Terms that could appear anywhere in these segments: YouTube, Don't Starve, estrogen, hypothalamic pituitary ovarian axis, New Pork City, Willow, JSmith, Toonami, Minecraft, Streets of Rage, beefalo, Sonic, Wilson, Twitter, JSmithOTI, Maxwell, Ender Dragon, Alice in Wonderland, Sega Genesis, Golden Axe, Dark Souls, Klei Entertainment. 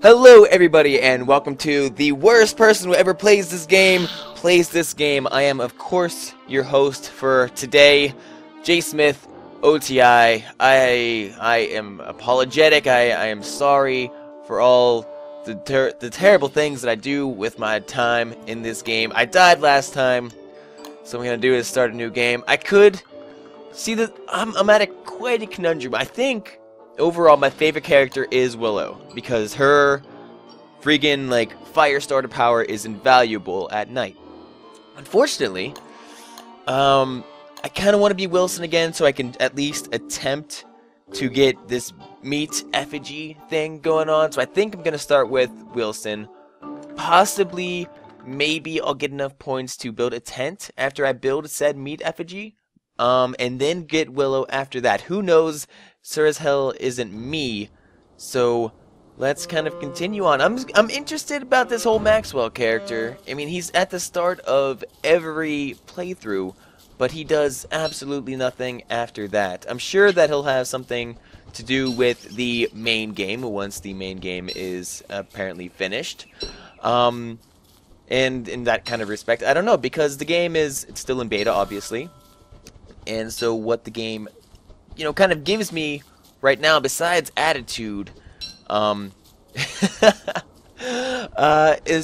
Hello everybody and welcome to the worst person who ever plays this game, I am of course your host for today, JSmithOTI. I am apologetic, I am sorry for all the terrible things that I do with my time in this game. I died last time, so what I'm gonna do is start a new game. I could see that I'm at quite a conundrum. I think overall, my favorite character is Willow, because her friggin', like, fire starter power is invaluable at night. Unfortunately, I kind of want to be Wilson again, so I can at least attempt to get this meat effigy thing going on. So I think I'm going to start with Wilson. Possibly, maybe I'll get enough points to build a tent after I build said meat effigy. And then get Willow after that. Who knows? Sure as hell isn't me. So let's kind of continue on. I'm interested about this whole Maxwell character. I mean, he's at the start of every playthrough, but he does absolutely nothing after that. I'm sure that he'll have something to do with the main game once the main game is apparently finished. And in that kind of respect, I don't know, because the game is still in beta, obviously. And so what the game, you know, kind of gives me right now, besides attitude, is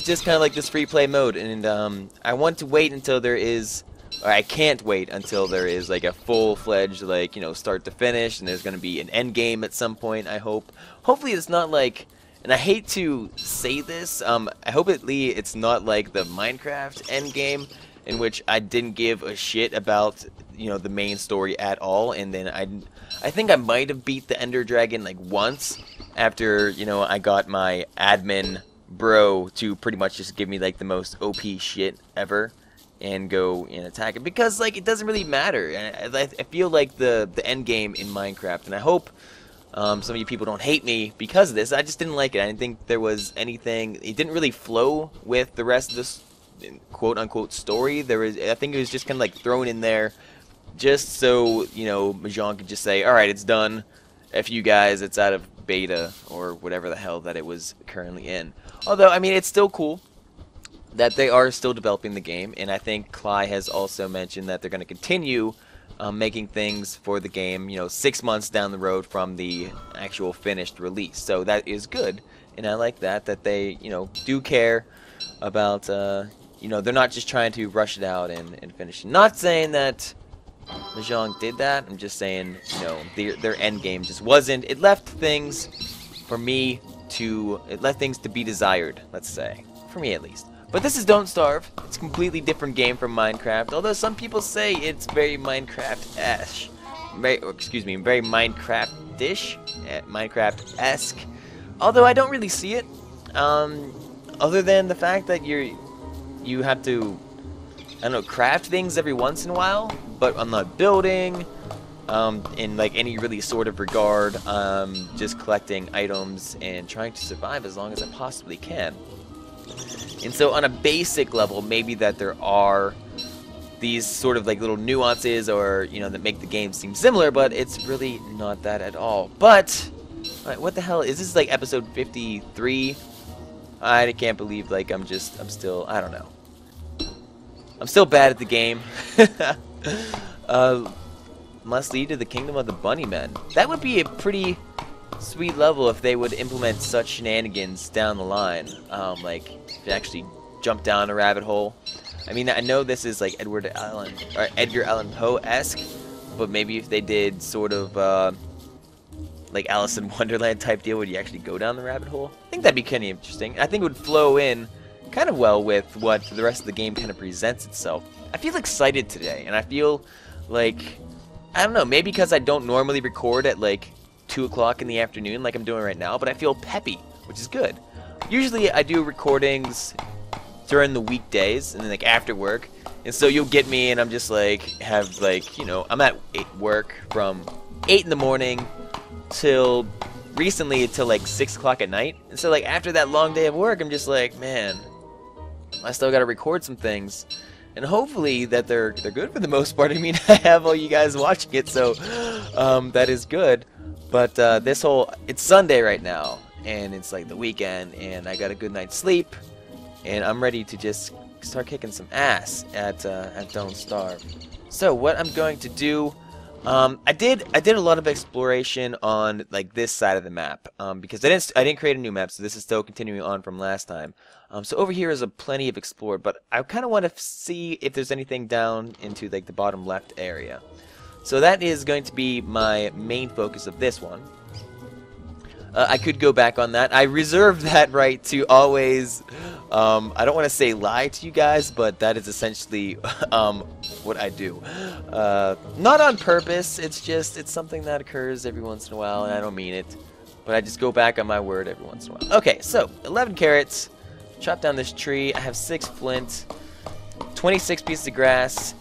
just kind of like this free play mode. And I want to wait until there is, or I can't wait until there is like a full-fledged, like, you know, start to finish. And there's going to be an end game at some point, I hope. Hopefully it's not like, and I hate to say this, I hope it's not like the Minecraft end game, in which I didn't give a shit about, you know, the main story at all, and then I think I might have beat the Ender Dragon like once after, you know, I got my admin bro to pretty much just give me like the most OP shit ever and go and attack it, because like it doesn't really matter. I feel like the end game in Minecraft, and I hope some of you people don't hate me because of this. I just didn't like it. I didn't think there was anything. It didn't really flow with the rest of this quote-unquote story. I think it was just kind of like thrown in there just so, you know, Mahjong could just say, alright, it's done, F you guys, it's out of beta, or whatever the hell that it was currently in. Although, I mean, it's still cool that they are still developing the game, and I think Klei has also mentioned that they're going to continue making things for the game, you know, 6 months down the road from the actual finished release. So that is good, and I like that they, you know, do care about, you know, they're not just trying to rush it out and finish. Not saying that Mahjong did that. I'm just saying, you know, their end game just wasn't. It left things for me to... It left things to be desired, let's say. For me, at least. But this is Don't Starve. It's a completely different game from Minecraft. Although some people say it's very Minecraft-esque. Excuse me, very Minecraft-ish. Minecraft-esque. Although I don't really see it. Other than the fact that you have to, I don't know, craft things every once in a while, but I'm not building in like any really sort of regard. Just collecting items and trying to survive as long as I possibly can. And so on a basic level, maybe that there are these sort of like little nuances, or, you know, that make the game seem similar, but it's really not that at all. But like, what the hell is this, like episode 53? I can't believe, like, I'm still, I don't know. I'm still bad at the game. Must lead to the kingdom of the bunny men. That would be a pretty sweet level if they would implement such shenanigans down the line. Like, if you actually jump down a rabbit hole. I mean, I know this is like Edgar Allan Poe-esque, but maybe if they did sort of, like Alice in Wonderland type deal, would you actually go down the rabbit hole? I think that'd be kind of interesting. I think it would flow in kind of well with what the rest of the game kind of presents itself. I feel excited today, and I feel like, I don't know, maybe because I don't normally record at like 2 o'clock in the afternoon like I'm doing right now, but I feel peppy, which is good. Usually I do recordings during the weekdays and then like after work, and so you'll get me and I'm just like, have like, you know, I'm at work from 8 in the morning till recently, till like 6 o'clock at night, and so like after that long day of work, I'm just like, man, I still gotta record some things, and hopefully that they're good for the most part. I mean, I have all you guys watching it, so that is good. But this whole, it's Sunday right now, and it's like the weekend, and I got a good night's sleep, and I'm ready to just start kicking some ass at Don't Starve. So what I'm going to do, I did a lot of exploration on like this side of the map, because I didn't create a new map, so this is still continuing on from last time. So over here is a plenty of explored, but I kind of want to see if there's anything down into like the bottom left area. So that is going to be my main focus of this one. I could go back on that. I reserve that right to always, I don't want to say lie to you guys, but that is essentially what I do. Not on purpose, it's just, it's something that occurs every once in a while, and I don't mean it. But I just go back on my word every once in a while. Okay, so, 11 carrots, chop down this tree, I have 6 flint, 26 pieces of grass,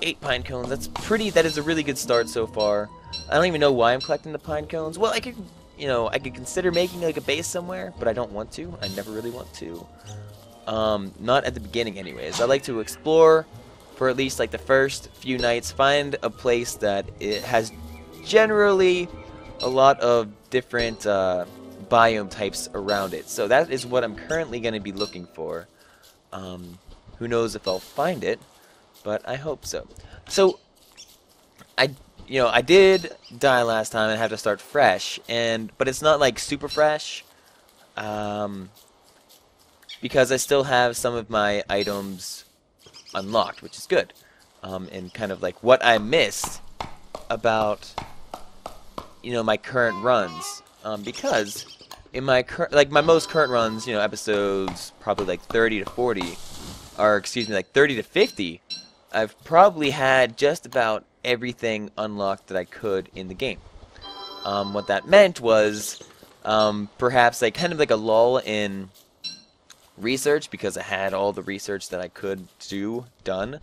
8 pine cones, that's pretty, that is a really good start so far. I don't even know why I'm collecting the pine cones. Well, I could... You know, I could consider making like a base somewhere, but I don't want to. I never really want to. Not at the beginning anyways. I like to explore for at least like the first few nights. Find a place that it has generally a lot of different biome types around it. So that is what I'm currently going to be looking for. Who knows if I'll find it, but I hope so. So, I did die last time and have to start fresh, but it's not like super fresh, because I still have some of my items unlocked, which is good, and kind of like what I missed about, my current runs, because in my most current runs, episodes probably like 30 to 40, or excuse me, like 30 to 50, I've probably had just about everything unlocked that I could in the game. What that meant was perhaps like kind of like a lull in research, because I had all the research that I could do done,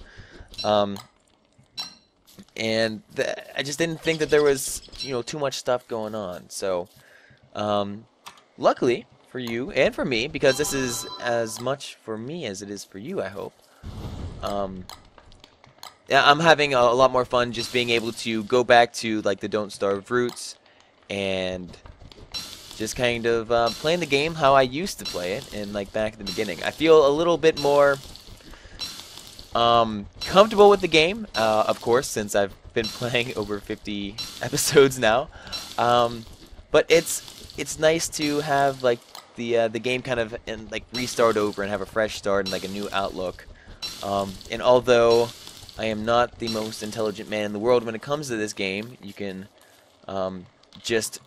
and I just didn't think that there was too much stuff going on. So luckily for you and for me, because this is as much for me as it is for you, I hope. I'm having a lot more fun just being able to go back to like the Don't Starve roots and just kind of playing the game how I used to play it, and like back at the beginning. I feel a little bit more comfortable with the game, of course, since I've been playing over 50 episodes now. But it's nice to have like the game kind of restart over and have a fresh start and like a new outlook. And although I am not the most intelligent man in the world when it comes to this game, you can just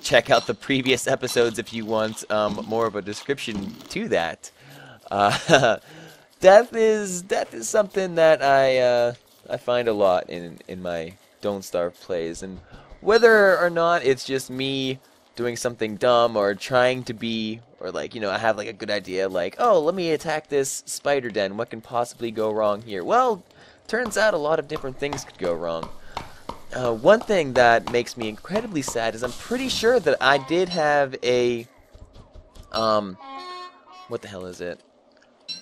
check out the previous episodes if you want more of a description to that. Death is something that I find a lot in my Don't Starve plays, and whether or not it's just me doing something dumb or trying to be, or like, I have like a good idea, like, oh, let me attack this spider den. What can possibly go wrong here? Well, turns out a lot of different things could go wrong. One thing that makes me incredibly sad is I'm pretty sure that I did have a, what the hell is it?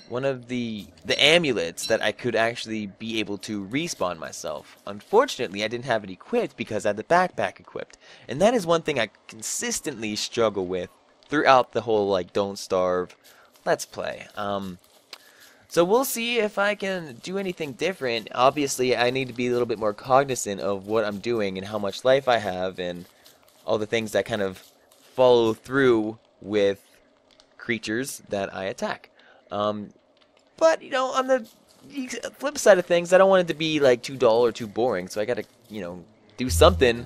One of the amulets that I could actually be able to respawn myself. Unfortunately, I didn't have it equipped because I had the backpack equipped. And that is one thing I consistently struggle with throughout the whole, like, Don't Starve Let's Play. So we'll see if I can do anything different. Obviously, I need to be a little bit more cognizant of what I'm doing and how much life I have and all the things that kind of follow through with creatures that I attack. But, on the flip side of things, I don't want it to be, like, too dull or too boring. So I gotta, do something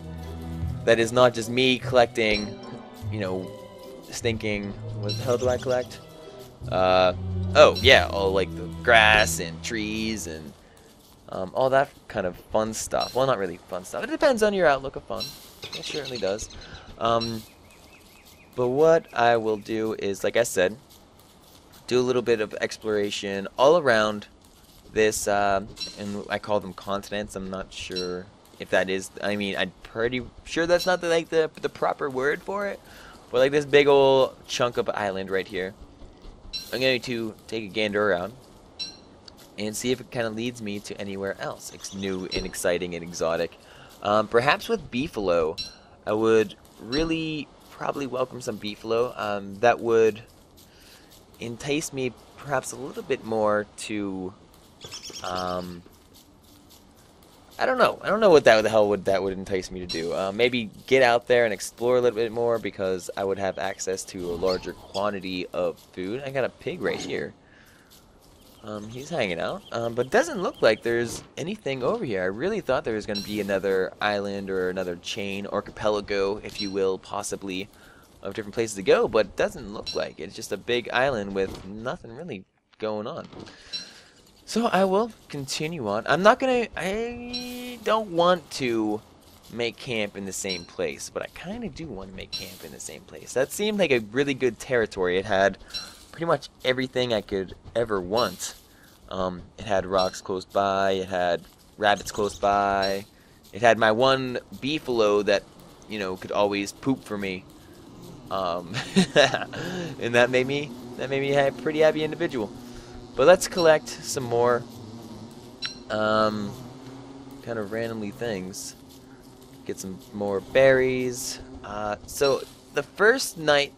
that is not just me collecting, thinking, what the hell do I collect? Oh, yeah, all like the grass and trees and all that kind of fun stuff. Well, not really fun stuff. It depends on your outlook of fun. It certainly does. But what I will do is, like I said, do a little bit of exploration all around this, and I call them continents. I'm not sure if that is, I mean, I'm pretty sure that's not the proper word for it. But like this big old chunk of island right here, I'm going to take a gander around and see if it kind of leads me to anywhere else. It's new and exciting and exotic. Perhaps with Beefalo, I would really probably welcome some beefalo. That would entice me perhaps a little bit more to, I don't know what the hell would entice me to do. Maybe get out there and explore a little bit more, because I would have access to a larger quantity of food. I got a pig right here. He's hanging out, but doesn't look like there's anything over here. I really thought there was going to be another island or another chain, archipelago, if you will, possibly, of different places to go, but it doesn't look like it. It's just a big island with nothing really going on. So I will continue on. I'm not going to... I don't want to make camp in the same place, but I kind of do want to make camp in the same place. That seemed like a really good territory. It had pretty much everything I could ever want. It had rocks close by. It had rabbits close by. It had my one beefalo that, you know, could always poop for me. And that made me a pretty happy individual. But let's collect some more kind of randomly things. Get some more berries. So the first night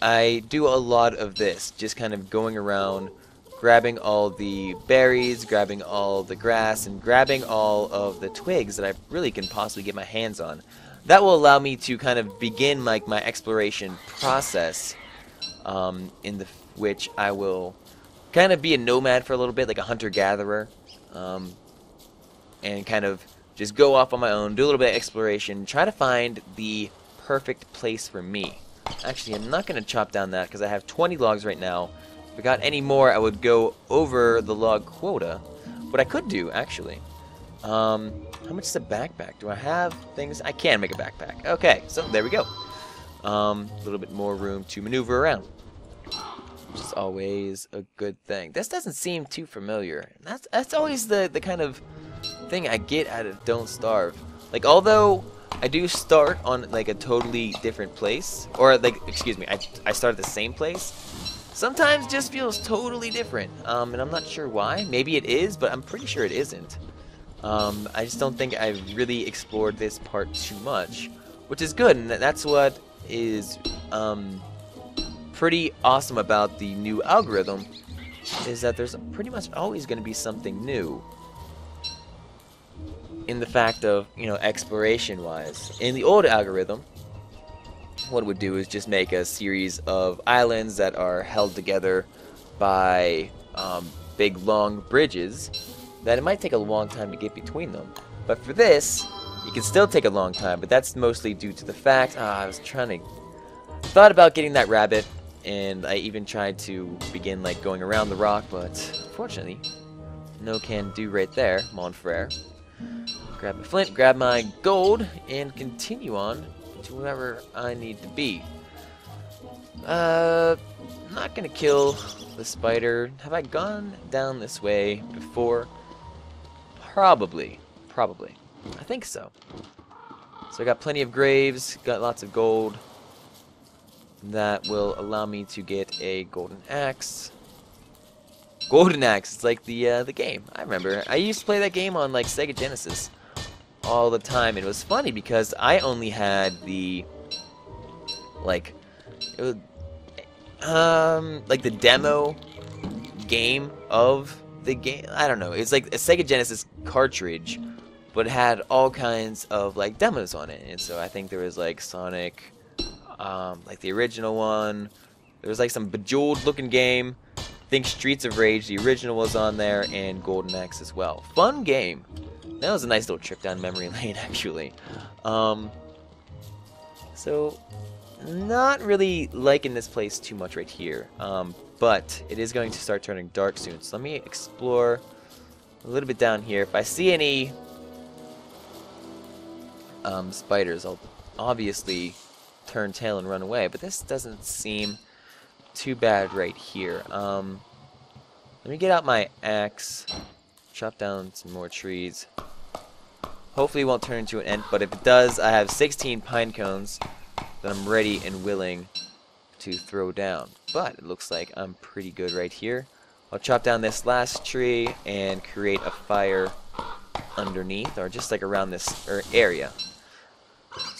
I do a lot of this, just kind of going around grabbing all the berries, grabbing all the grass, and grabbing all of the twigs that I really can possibly get my hands on. That will allow me to kind of begin my exploration process, in the which I will kind of be a nomad for a little bit, like a hunter-gatherer, and kind of just go off on my own, do a little bit of exploration, try to find the perfect place for me. Actually, I'm not going to chop down that because I have 20 logs right now. If I got any more, I would go over the log quota. What I could do, actually, how much is a backpack? Do I have things? I can make a backpack. Okay, so there we go. A little bit more room to maneuver around, which is always a good thing. This doesn't seem too familiar. That's always the kind of thing I get out of Don't Starve. Like, although I do start on like a totally different place, or like, excuse me, I start at the same place, sometimes it just feels totally different, and I'm not sure why. Maybe it is, but I'm pretty sure it isn't. I just don't think I've really explored this part too much, which is good, and that's what is pretty awesome about the new algorithm, is that there's pretty much always going to be something new in the fact of, you know, exploration wise. In the old algorithm, what it would do is just make a series of islands that are held together by big long bridges that it might take a long time to get between them. But for this, it can still take a long time, but that's mostly due to the fact I was trying to thought about getting that rabbit, and I even tried to begin like going around the rock, but fortunately, no can do right there, mon frere. Grab my flint, grab my gold, and continue on to wherever I need to be. I'm not gonna kill the spider. Have I gone down this way before? Probably. I think so. So I got plenty of graves, got lots of gold. That will allow me to get a golden axe. Golden Axe, it's like the game. I remember. I used to play that game on like Sega Genesis all the time. It was funny because I only had the like the demo game of the game. I don't know. It's like a Sega Genesis cartridge, but it had all kinds of like demos on it. And so I think there was like Sonic, like the original one. There was like some bejeweled looking game. I think Streets of Rage, the original, was on there, and Golden Axe as well. Fun game. That was a nice little trip down memory lane, actually. So, not really liking this place too much right here. But it is going to start turning dark soon. So let me explore a little bit down here. If I see any spiders, I'll obviously turn tail and run away, but this doesn't seem too bad right here. Let me get out my axe, chop down some more trees. Hopefully it won't turn into an ant, but if it does, I have 16 pine cones that I'm ready and willing to throw down. But it looks like I'm pretty good right here. I'll chop down this last tree and create a fire underneath, or just like around this area.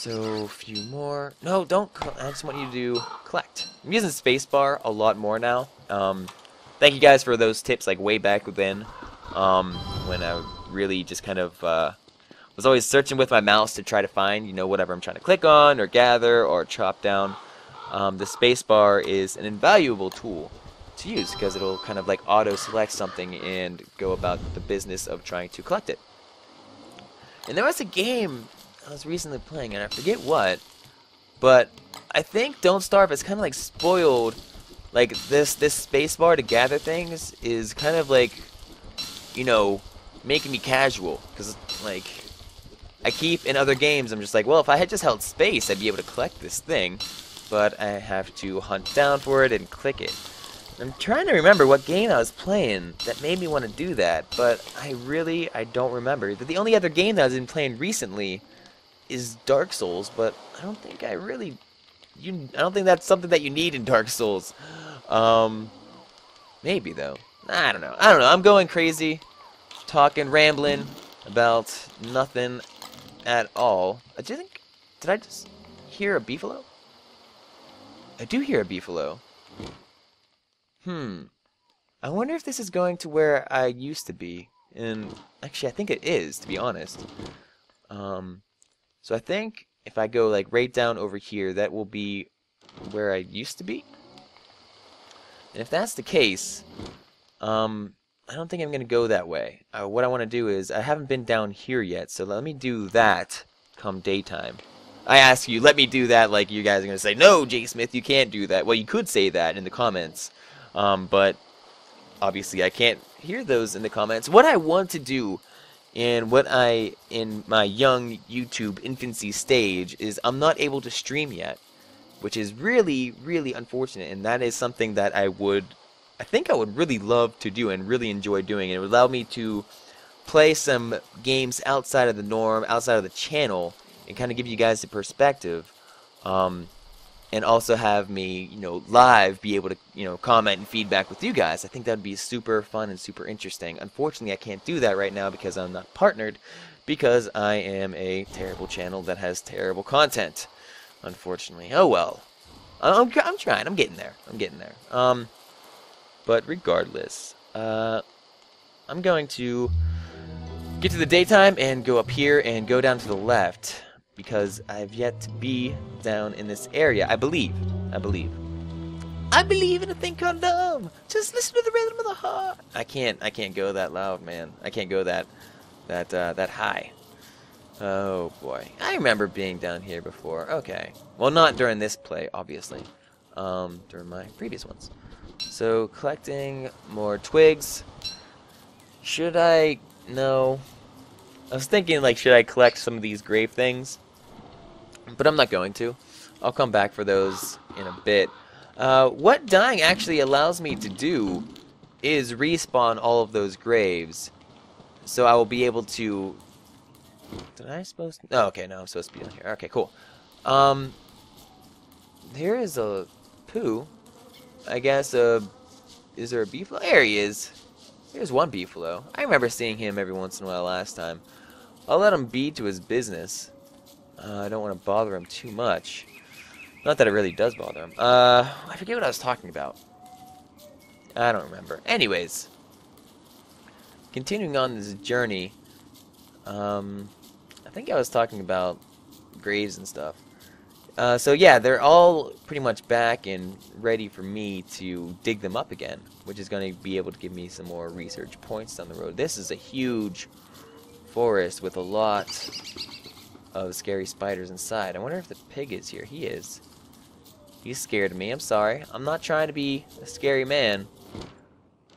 So a few more. No, don't. I just want you to collect. I'm using spacebar a lot more now. Thank you guys for those tips, like way back then, when I really just kind of was always searching with my mouse to try to find, you know, whatever I'm trying to click on or gather or chop down. The spacebar is an invaluable tool to use because it'll kind of like auto-select something and go about the business of trying to collect it. And there was a game I was recently playing, and I forget what, but I think Don't Starve is kind of like spoiled. Like this spacebar to gather things is kind of like, you know, making me casual because like I keep in other games I'm just like, well, if I had just held space I'd be able to collect this thing, but I have to hunt down for it and click it. I'm trying to remember what game I was playing that made me want to do that, but I don't remember. The only other game that I've been playing recently is Dark Souls, but I don't think I don't think that's something that you need in Dark Souls. Maybe though. I don't know. I'm going crazy, talking, rambling about nothing at all. Did I just hear a beefalo? I do hear a beefalo. I wonder if this is going to where I used to be. And actually, I think it is, to be honest. So I think if I go like right down over here, that will be where I used to be. And if that's the case, I don't think I'm going to go that way. What I want to do is, I haven't been down here yet, so let me do that come daytime. I ask you, let me do that, like you guys are going to say, no, JSmith, you can't do that. Well, you could say that in the comments. But obviously I can't hear those in the comments. What I want to do, and what I, in my young YouTube infancy stage, is I'm not able to stream yet, which is really, really unfortunate, and that is something that I think I would really love to do and really enjoy doing, and it would allow me to play some games outside of the norm, outside of the channel, and kind of give you guys the perspective, and also have me, you know, live be able to, you know, comment and feedback with you guys. I think that would be super fun and super interesting. Unfortunately, I can't do that right now because I'm not partnered, because I am a terrible channel that has terrible content, unfortunately. Oh well. I'm trying. I'm getting there. But regardless, I'm going to get to the daytime and go up here and go down to the left, because I've yet to be down in this area. I believe in a thing called love. Just listen to the rhythm of the heart. I can't go that loud, man. I can't go that high. Oh boy, I remember being down here before. Okay, well, not during this play, obviously. During my previous ones. So collecting more twigs. Should I? No. I was thinking, like, should I collect some of these grape things? But I'm not going to. I'll come back for those in a bit. What dying actually allows me to do is respawn all of those graves. So I will be able to... Oh, okay, no, I'm supposed to be down here. Okay, cool. There is a poo. I guess, is there a beefalo? There he is. Here's one beefalo. I remember seeing him every once in a while last time. I'll let him be to his business. I don't want to bother him too much. Not that it really does bother him. I forget what I was talking about. I don't remember. Anyways, continuing on this journey, I think I was talking about graves and stuff. So yeah, they're all pretty much back and ready for me to dig them up again, which is going to be able to give me some more research points down the road. This is a huge forest with a lot of scary spiders inside. I wonder if the pig is here. He is. He's scared of me. I'm sorry. I'm not trying to be a scary man,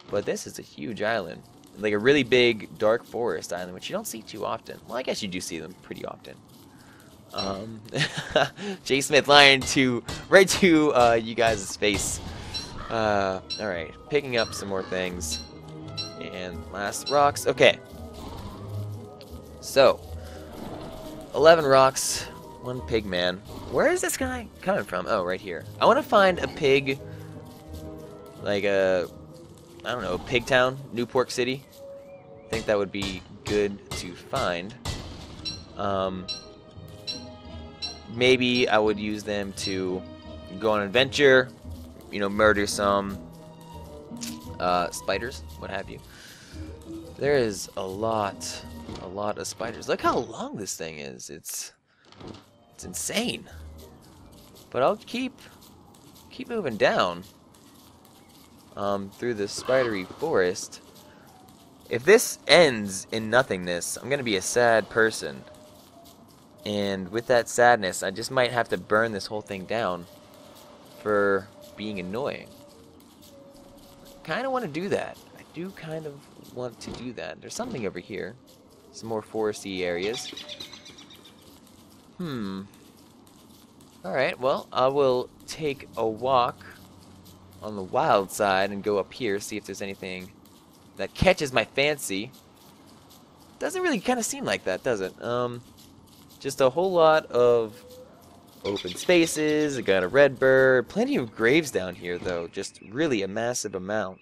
but this is a huge island, like a really big dark forest island, which you don't see too often. Well, I guess you do see them pretty often. JSmith lying right to you guys' face. Alright, picking up some more things. And last rocks. Okay. So, 11 rocks, one pig man. Where is this guy coming from? Oh, right here. I want to find a pig, like I don't know, pig town, New Pork City. I think that would be good to find. maybe I would use them to go on an adventure, you know, murder some spiders, what have you. There is a lot of spiders. Look how long this thing is. It's insane. But I'll keep moving down through this spidery forest. If this ends in nothingness, I'm gonna be a sad person. And with that sadness, I just might have to burn this whole thing down for being annoying. I kind of want to do that. I do kind of want to do that. There's something over here. Some more foresty areas. Alright, well, I will take a walk on the wild side and go up here, see if there's anything that catches my fancy. Doesn't really kind of seem like that, does it? Just a whole lot of open spaces. I got a red bird. Plenty of graves down here, though. Just really a massive amount.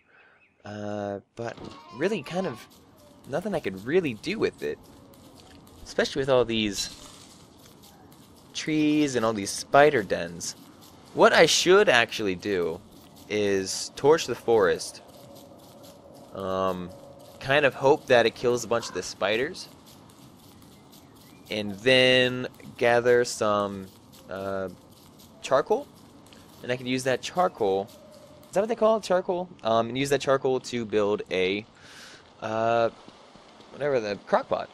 But really kind of nothing I could really do with it. Especially with all these trees and all these spider dens. What I should actually do is torch the forest. Kind of hope that it kills a bunch of the spiders. And then gather some charcoal, and I can use that charcoal. Is that what they call it? Charcoal? And use that charcoal to build a whatever, the crockpot.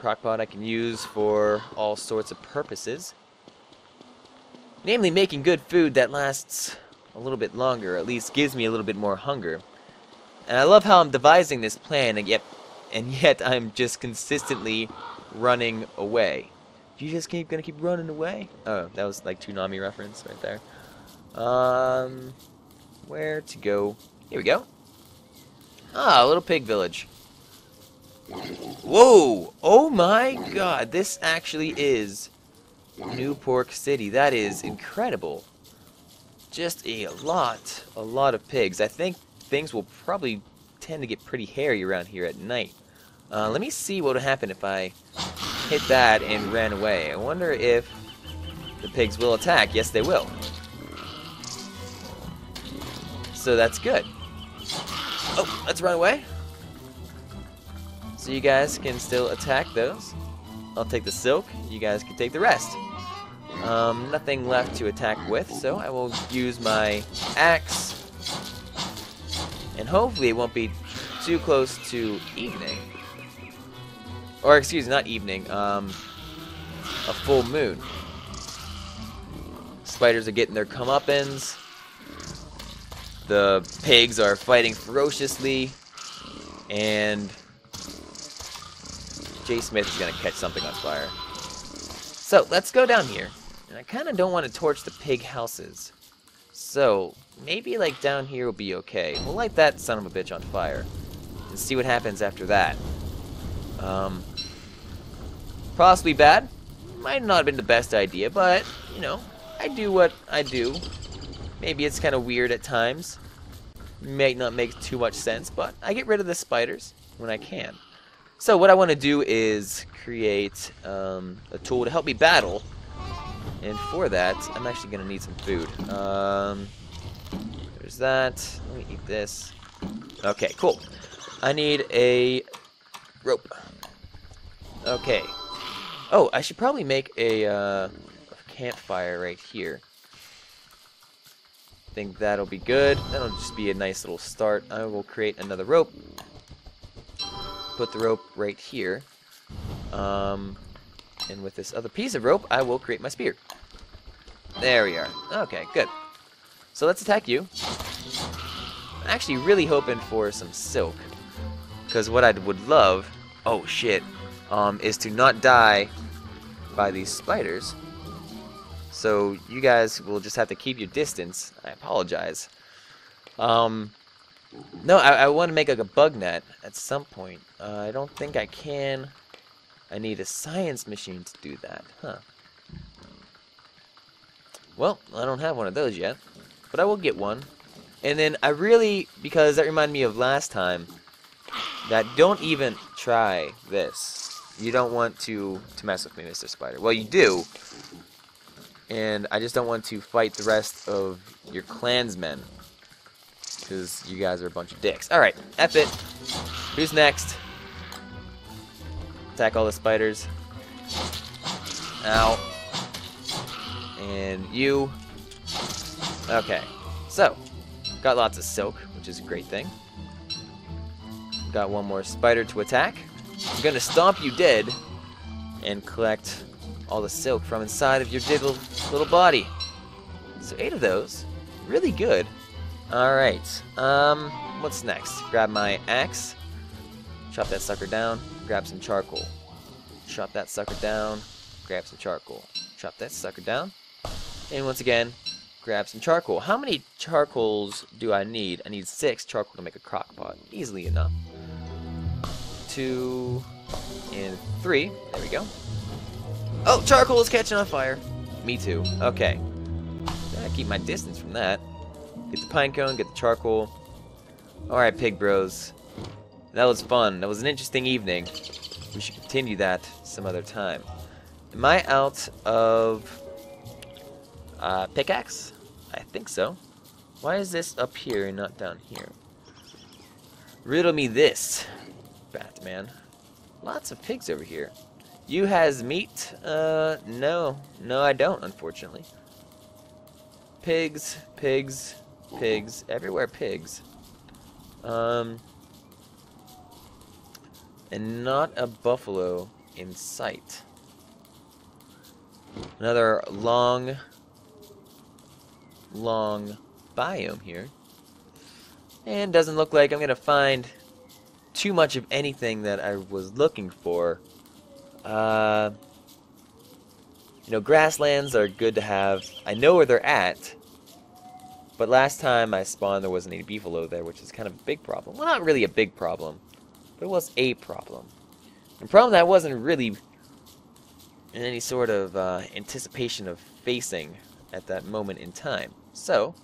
Crockpot I can use for all sorts of purposes, namely making good food that lasts a little bit longer, at least gives me a little bit more hunger. And I love how I'm devising this plan, and yet I'm just consistently running away. You just gonna keep running away? Oh, that was like Toonami reference right there. Where to go? Here we go. Ah, Little Pig Village. Whoa! Oh my god, this actually is New Pork City. That is incredible. Just a lot of pigs. I think things will probably tend to get pretty hairy around here at night. Let me see what would happen if I hit that and ran away. I wonder if the pigs will attack. Yes, they will. So that's good. Oh, let's run away. So you guys can still attack those. I'll take the silk. You guys can take the rest. Nothing left to attack with, so I will use my axe. And hopefully it won't be too close to evening. Or, excuse me, not evening, a full moon. Spiders are getting their comeuppance. The pigs are fighting ferociously. And J. Smith is going to catch something on fire. So, let's go down here. And I kind of don't want to torch the pig houses. So, maybe like down here will be okay. We'll light that son of a bitch on fire. And see what happens after that. Possibly bad. Might not have been the best idea, but, you know, I do what I do. Maybe it's kind of weird at times. Might not make too much sense, but I get rid of the spiders when I can. So what I want to do is create a tool to help me battle. And for that, I'm actually going to need some food. There's that. Let me eat this. Okay, cool. I need a rope. Okay. Oh, I should probably make a campfire right here. I think that'll be good. That'll just be a nice little start. I will create another rope. Put the rope right here. And with this other piece of rope, I will create my spear. There we are. Okay, good. So let's attack you. I'm actually really hoping for some silk. Because what I would love... Oh, shit. Is to not die by these spiders. So you guys will just have to keep your distance. I apologize. No, I want to make like a bug net at some point. I don't think I can. I need a science machine to do that. Huh. Well, I don't have one of those yet. But I will get one. And then I really... Because that reminded me of last time... That don't even try this. You don't want to mess with me, Mr. Spider. Well, you do, and I just don't want to fight the rest of your clansmen, because you guys are a bunch of dicks. Alright, F it. Who's next? Attack all the spiders. Ow. And you. Okay. So, got lots of silk, which is a great thing. Got one more spider to attack. I'm gonna stomp you dead and collect all the silk from inside of your little body. So 8 of those. Really good. Alright. What's next? Grab my axe. Chop that sucker down. Grab some charcoal. Chop that sucker down. Grab some charcoal. Chop that sucker down. And once again, grab some charcoal. How many charcoals do I need? I need 6 charcoal to make a crock pot. Easily enough. 2 and 3. There we go. Oh, charcoal is catching on fire. Me too. Okay. Gotta keep my distance from that. Get the pine cone, get the charcoal. Alright, pig bros. That was fun. That was an interesting evening. We should continue that some other time. Am I out of pickaxe? I think so. Why is this up here and not down here? Riddle me this, Batman. Lots of pigs over here. You has meat? No. No, I don't, unfortunately. Pigs, pigs, pigs. Everywhere pigs. And not a buffalo in sight. Another long biome here. And doesn't look like I'm going to find too much of anything that I was looking for. You know, grasslands are good to have. I know where they're at. But last time I spawned, there wasn't any beefalo there, which is kind of a big problem. Well, not really a big problem, but it was a problem. A problem that I wasn't really in any sort of anticipation of facing at that moment in time. So,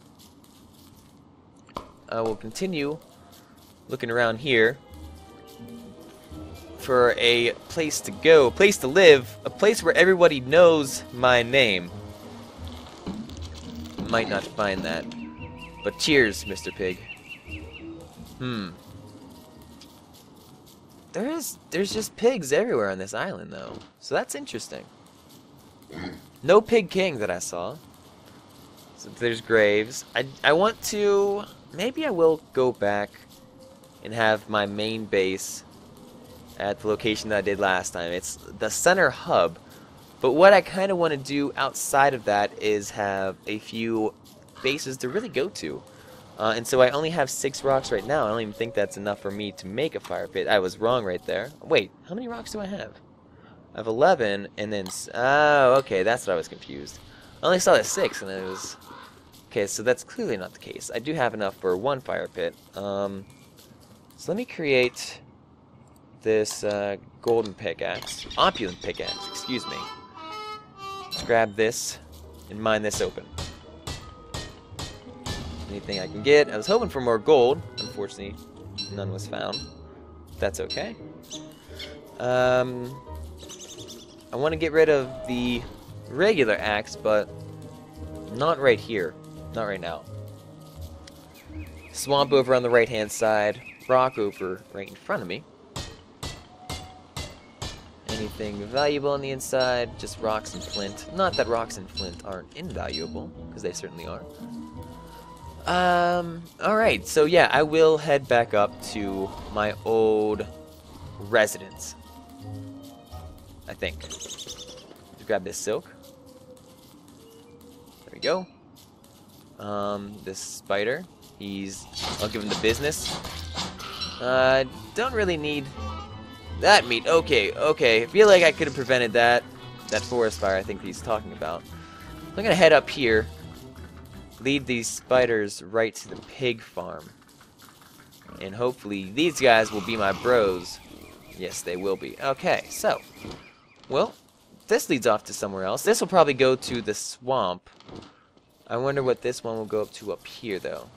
I will continue looking around here for a place to go, a place to live, a place where everybody knows my name. Might not find that, but cheers, Mr. Pig. There's just pigs everywhere on this island, though, so that's interesting. No pig king that I saw. So there's graves. I want to, maybe I will go back and have my main base at the location that I did last time. It's the center hub, but what I kind of want to do outside of that is have a few bases to really go to. And so I only have 6 rocks right now. I don't even think that's enough for me to make a fire pit. I was wrong right there. Wait, how many rocks do I have? I have 11, and then... Oh, okay, that's what I was confused. I only saw the 6, and it was... Okay, so that's clearly not the case. I do have enough for 1 fire pit. So let me create this golden pickaxe. Opulent pickaxe, excuse me. Let's grab this and mine this open. Anything I can get. I was hoping for more gold. Unfortunately, none was found. That's okay. I want to get rid of the regular axe, but not right here. Not right now. Swamp over on the right-hand side. Rock over right in front of me. Anything valuable on the inside? Just rocks and flint. Not that rocks and flint aren't invaluable, because they certainly are. Alright, so yeah, I will head back up to my old residence, I think. Let's grab this silk. There we go. This spider, I'll give him the business. Don't really need that meat. Okay. I feel like I could have prevented that forest fire I think he's talking about. I'm gonna head up here. Lead these spiders right to the pig farm. And hopefully these guys will be my bros. Yes, they will be. Okay, so. Well, this leads off to somewhere else. This will probably go to the swamp. I wonder what this one will go up to up here, though.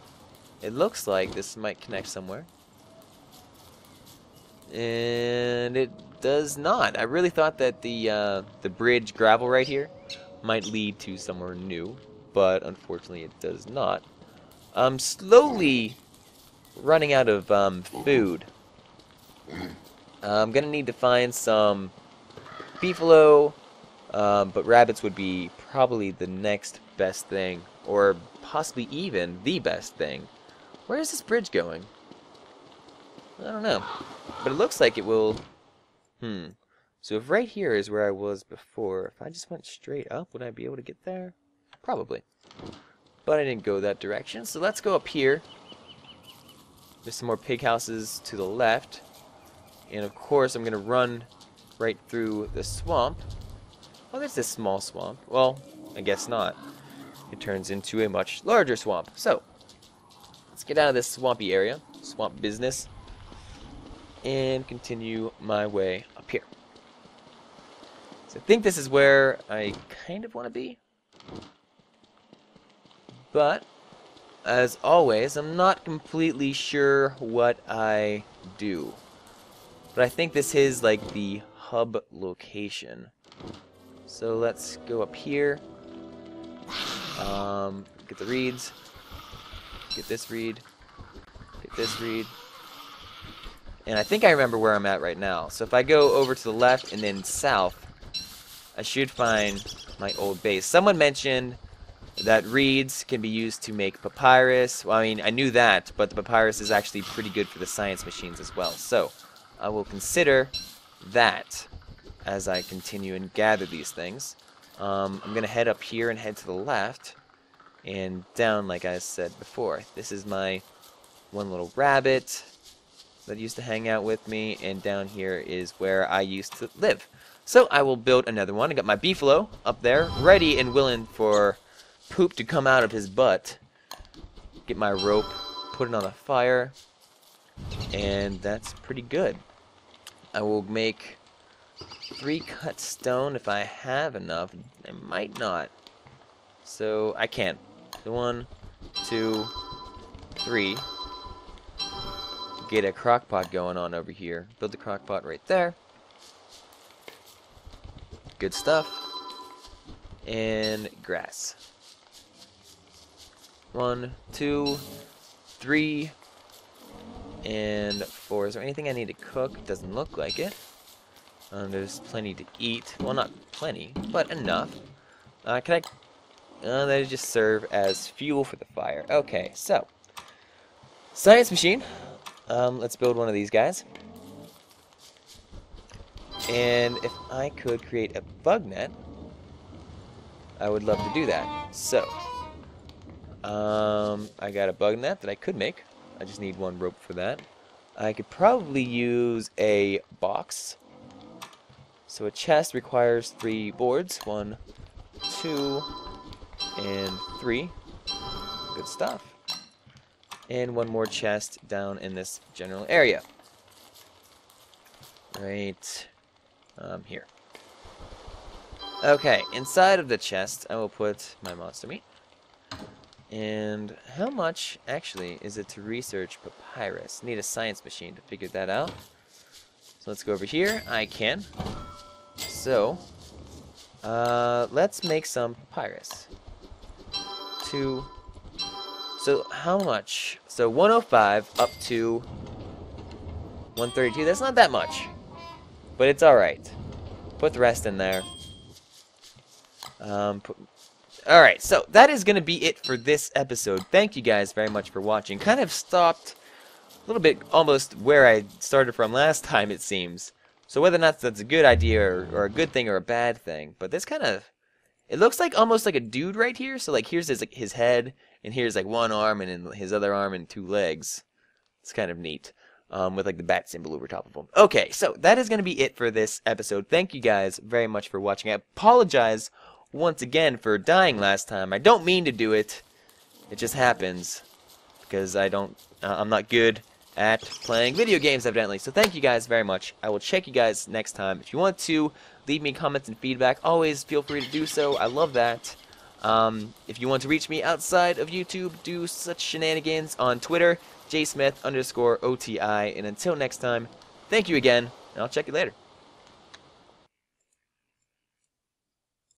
It looks like this might connect somewhere. And it does not. I really thought that the bridge gravel right here might lead to somewhere new, but unfortunately it does not. I'm slowly running out of food. I'm gonna need to find some beefalo, but rabbits would be probably the next best thing, or possibly even the best thing. Where is this bridge going? I don't know, but it looks like it will. So if right here is where I was before, if I just went straight up, would I be able to get there? Probably, but I didn't go that direction, so let's go up here. There's some more pig houses to the left, and of course I'm gonna run right through the swamp. Oh, there's this small swamp. Well, I guess not. It turns into a much larger swamp. So let's get out of this swampy area, swamp business, and continue my way up here. So I think this is where I kind of want to be, but as always, I'm not completely sure what I do. But I think this is like the hub location. So let's go up here, get the reeds, get this reed, get this reed. And I think I remember where I'm at right now. So if I go over to the left and then south, I should find my old base. Someone mentioned that reeds can be used to make papyrus. Well, I mean, I knew that, but the papyrus is actually pretty good for the science machines as well. So I will consider that as I continue and gather these things. I'm going to head up here and head to the left and down, like I said before. This is my one little rabbit that used to hang out with me, and down here is where I used to live. So I will build another one. I got my beefalo up there, ready and willing for poop to come out of his butt. Get my rope, put it on the fire, and that's pretty good. I will make 3 cut stone if I have enough. I might not, so I can't. 1, 2, 3. Get a crock pot going on over here. Build the crock pot right there. Good stuff. And grass. 1, 2, 3, and 4. Is there anything I need to cook? Doesn't look like it. There's plenty to eat. Well, not plenty, but enough. Can I? They just serve as fuel for the fire. Okay, so science machine. Let's build one of these guys. And if I could create a bug net, I would love to do that. So, I got a bug net that I could make. I just need 1 rope for that. I could probably use a box. So a chest requires 3 boards. 1, 2, and 3. Good stuff. And 1 more chest down in this general area. Right here. Okay, inside of the chest, I will put my monster meat. And how much, actually, is it to research papyrus? Need a science machine to figure that out. So let's go over here. I can. So, let's make some papyrus. 2... So how much? So 105 up to 132. That's not that much, but it's all right. Put the rest in there. All right. So that is going to be it for this episode. Thank you guys very much for watching. Kind of stopped a little bit almost where I started from last time, it seems. So whether or not that's a good idea or a good thing or a bad thing, but this kind of, it looks like almost like a dude right here. So like here's his, like, his head. And here's like 1 arm and then his other arm and 2 legs. It's kind of neat. With like the bat symbol over top of him. Okay, so that is going to be it for this episode. Thank you guys very much for watching. I apologize once again for dying last time. I don't mean to do it. It just happens. Because I'm not good at playing video games evidently. So thank you guys very much. I will check you guys next time. If you want to, leave me comments and feedback. Always feel free to do so. I love that. If you want to reach me outside of YouTube, do such shenanigans on Twitter, JSmith_OTI. And until next time, thank you again, and I'll check you later.